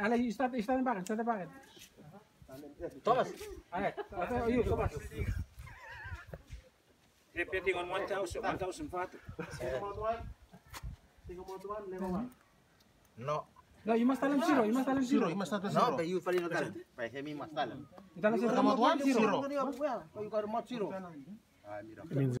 Ali, you stand back and stand back. Thomas, alright. You, Thomas. Repeating on 1,040. Single mode 1, level 1. No. No, you must tell him zero. You must tell him zero. No, but you fail again. By him, you must tell him. You tell him zero. You got a mod zero.